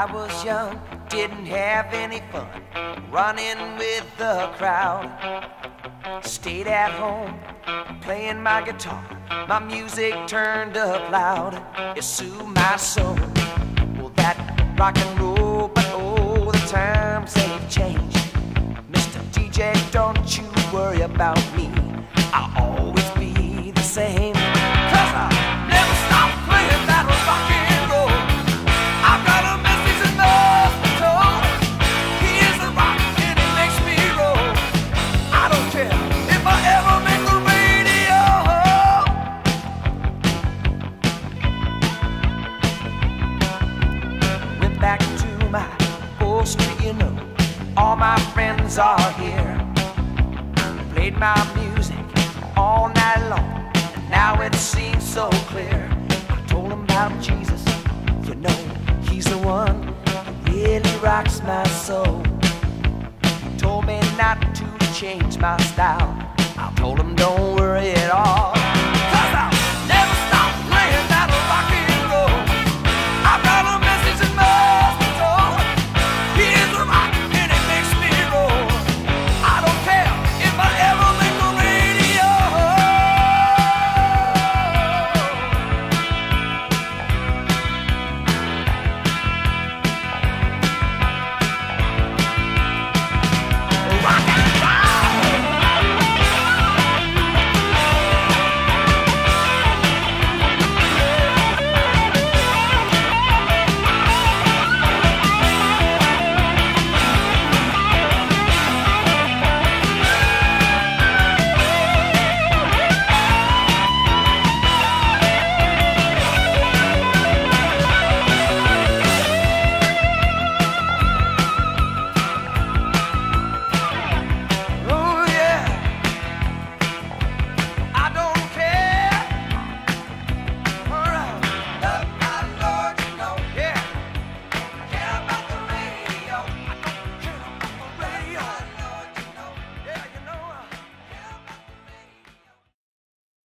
I was young, didn't have any fun, running with the crowd. Stayed at home, playing my guitar. My music turned up loud. It soothed my soul, well, that rock and roll. But oh, the times they've changed. Mr. DJ, don't you worry about me, I'll always be the same. Cause I never stop playing that rock and roll. Back to my old street, you know, all my friends are here. Played my music all night long, and now it seems so clear. I told them about Jesus, you know, he's the one that really rocks my soul. He told me not to change my style. I told him don't worry at all.